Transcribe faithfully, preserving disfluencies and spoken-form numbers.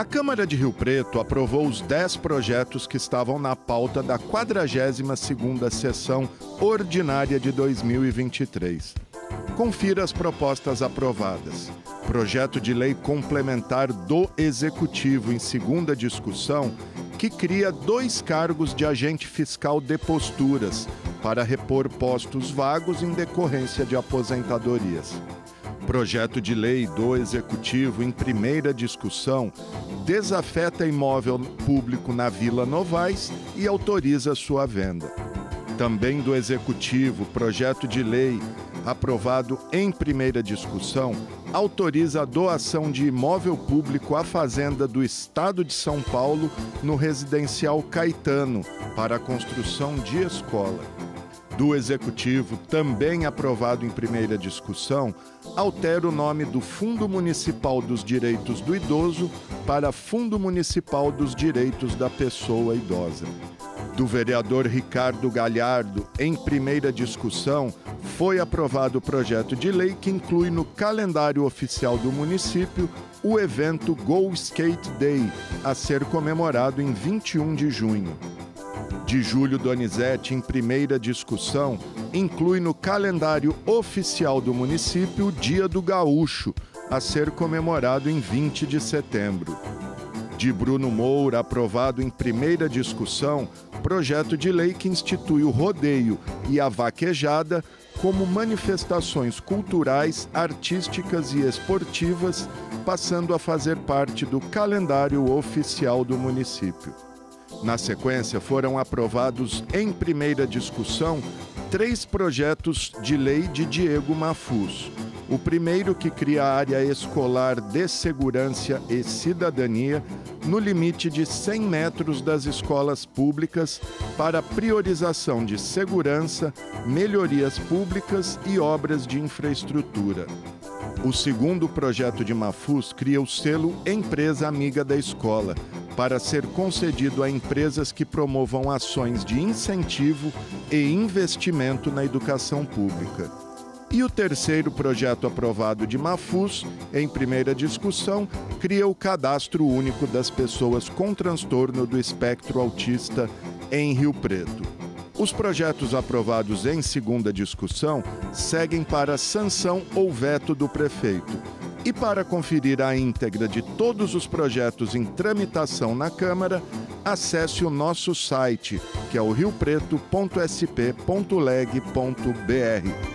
A Câmara de Rio Preto aprovou os dez projetos que estavam na pauta da quadragésima segunda Sessão Ordinária de dois mil e vinte e três. Confira as propostas aprovadas. Projeto de Lei Complementar do Executivo em segunda discussão, que cria dois cargos de agente fiscal de posturas para repor postos vagos em decorrência de aposentadorias. Projeto de lei do Executivo em primeira discussão desafeta imóvel público na Vila Novaes e autoriza sua venda. Também do Executivo, projeto de lei aprovado em primeira discussão autoriza a doação de imóvel público à Fazenda do Estado de São Paulo no Residencial Caetano para a construção de escola. Do Executivo, também aprovado em primeira discussão, altera o nome do Fundo Municipal dos Direitos do Idoso para Fundo Municipal dos Direitos da Pessoa Idosa. Do vereador Ricardo Galhardo, em primeira discussão, foi aprovado o projeto de lei que inclui no calendário oficial do município o evento Go Skate Day, a ser comemorado em vinte e um de junho. De Júlio Donizete, em primeira discussão, inclui no calendário oficial do município o Dia do Gaúcho, a ser comemorado em vinte de setembro. De Bruno Moura, aprovado em primeira discussão, projeto de lei que institui o rodeio e a vaquejada como manifestações culturais, artísticas e esportivas, passando a fazer parte do calendário oficial do município. Na sequência, foram aprovados em primeira discussão três projetos de lei de Diego Mafus. O primeiro, que cria a área escolar de segurança e cidadania no limite de cem metros das escolas públicas para priorização de segurança, melhorias públicas e obras de infraestrutura. O segundo projeto de Mafus cria o selo Empresa Amiga da Escola, para ser concedido a empresas que promovam ações de incentivo e investimento na educação pública. E o terceiro projeto aprovado de Mafus, em primeira discussão, cria o Cadastro Único das Pessoas com Transtorno do Espectro Autista em Rio Preto. Os projetos aprovados em segunda discussão seguem para sanção ou veto do prefeito. E para conferir a íntegra de todos os projetos em tramitação na Câmara, acesse o nosso site, que é o rio preto ponto s p ponto leg ponto b r.